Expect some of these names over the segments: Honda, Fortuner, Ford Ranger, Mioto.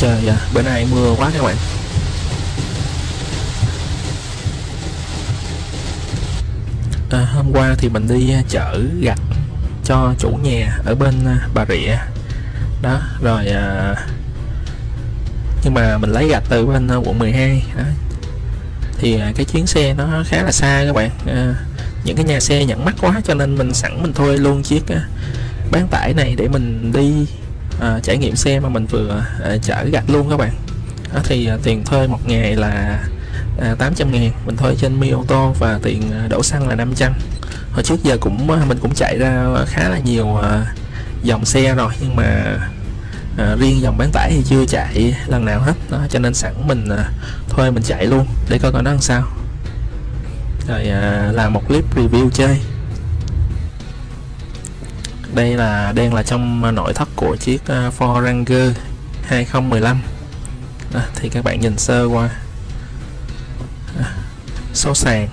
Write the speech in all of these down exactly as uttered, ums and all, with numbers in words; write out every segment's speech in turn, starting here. Trời dạ, bữa nay mưa quá các bạn. À, hôm qua thì mình đi chở gạch cho chủ nhà ở bên Bà Rịa đó rồi, à, nhưng mà mình lấy gạch từ bên quận mười hai đó. Thì cái chuyến xe nó khá là xa các bạn, à, những cái nhà xe nhận mắc quá cho nên mình sẵn mình thuê luôn chiếc bán tải này để mình đi à, trải nghiệm xe mà mình vừa à, chở gạch luôn các bạn. Đó, thì à, tiền thuê một ngày là à, tám trăm ngàn, mình thuê trên Mioto và tiền đổ xăng là năm trăm. Hồi trước giờ cũng mình cũng chạy ra khá là nhiều à, dòng xe rồi, nhưng mà à, riêng dòng bán tải thì chưa chạy lần nào hết đó, cho nên sẵn mình à, thuê mình chạy luôn để coi coi nó làm sao, rồi à, làm một clip review chơi. Đây là đang là trong nội thất của chiếc Ford Ranger hai không một lăm đó, thì các bạn nhìn sơ qua à, số sàn,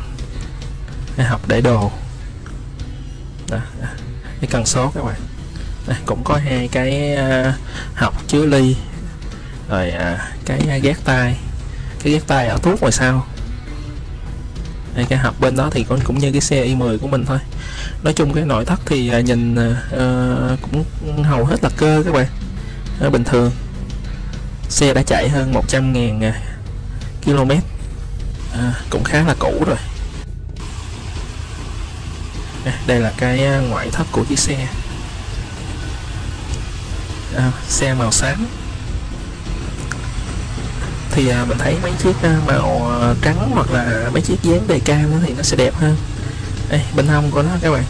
hộc để đồ đó, cái cần số các bạn. Đây, cũng có hai cái hộc chứa ly rồi à, cái gác tay, cái gác tay ở tuốt ngoài sau. Đây, cái hộc bên đó thì cũng cũng như cái xe i mười của mình thôi. Nói chung cái nội thất thì nhìn uh, cũng hầu hết là cơ các bạn, uh, bình thường. Xe đã chạy hơn một trăm ngàn ki lô mét, uh, cũng khá là cũ rồi. Đây là cái ngoại thất của chiếc xe, uh, xe màu xám. Thì uh, mình thấy mấy chiếc uh, màu trắng hoặc là mấy chiếc dán đề cam thì nó sẽ đẹp hơn. Đây, bên hông của nó các bạn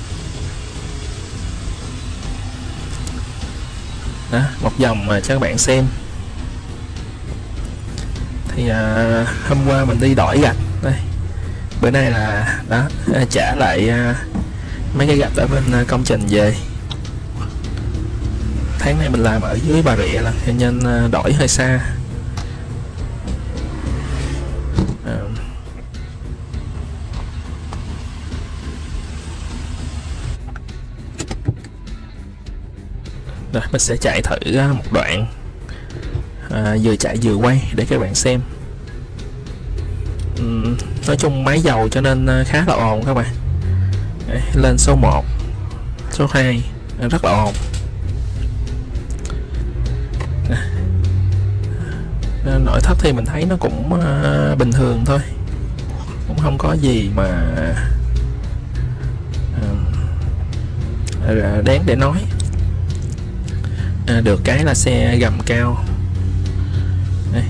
đó, một dòng mà cho các bạn xem. Thì à, hôm qua mình đi đổi gạch đây, bữa nay là đó trả lại à, mấy cái gạch ở bên công trình về. Tháng này mình làm ở dưới Bà Rịa là cho nên đổi hơi xa. Rồi, mình sẽ chạy thử một đoạn à, vừa chạy vừa quay để các bạn xem. uhm, Nói chung máy dầu cho nên khá là ồn các bạn. Đấy, lên số một, số hai rất là ồn. à, Nội thất thì mình thấy nó cũng à, bình thường thôi, cũng không có gì mà à, đáng để nói. À, được cái là xe gầm cao. Đây,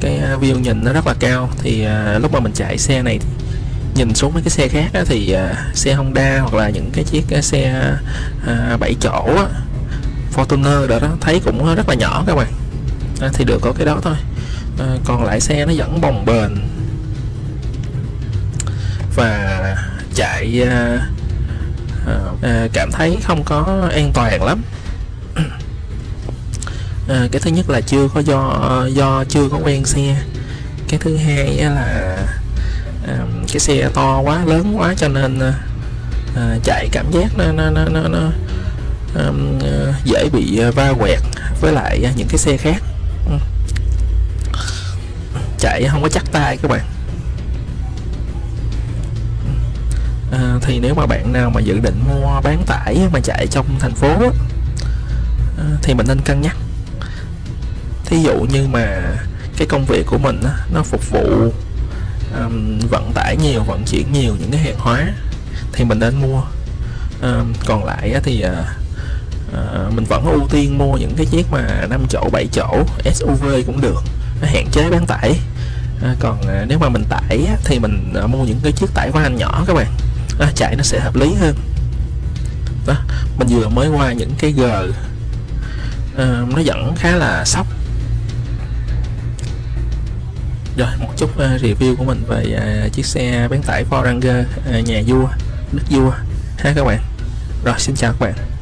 cái view nhìn nó rất là cao. Thì à, lúc mà mình chạy xe này nhìn xuống mấy cái xe khác á, thì à, xe Honda hoặc là những cái chiếc cái xe à, bảy chỗ á, Fortuner đó, đó thấy cũng rất là nhỏ các bạn. à, Thì được có cái đó thôi, à, còn lại xe nó vẫn bồng bềnh. Và chạy à, À, cảm thấy không có an toàn lắm. à, Cái thứ nhất là chưa có do do chưa có quen xe. Cái thứ hai là à, cái xe to quá, lớn quá cho nên à, chạy cảm giác nó, nó, nó, nó, nó à, dễ bị va quẹt với lại những cái xe khác. Chạy không có chắc tay các bạn. À, thì nếu mà bạn nào mà dự định mua bán tải mà chạy trong thành phố á, à, thì mình nên cân nhắc. Thí dụ như mà cái công việc của mình á, nó phục vụ um, vận tải nhiều, vận chuyển nhiều những cái hàng hóa thì mình nên mua. à, Còn lại á, thì à, à, mình vẫn ưu tiên mua những cái chiếc mà năm chỗ, bảy chỗ, ét u vê cũng được, nó hạn chế bán tải. à, Còn à, nếu mà mình tải á, thì mình à, mua những cái chiếc tải van nhỏ các bạn. À, chạy nó sẽ hợp lý hơn đó. Mình vừa mới qua những cái gờ à, nó vẫn khá là sốc. Rồi một chút uh, review của mình về uh, chiếc xe bán tải Ford Ranger uh, nhà vua, nước vua ha các bạn. Rồi xin chào các bạn.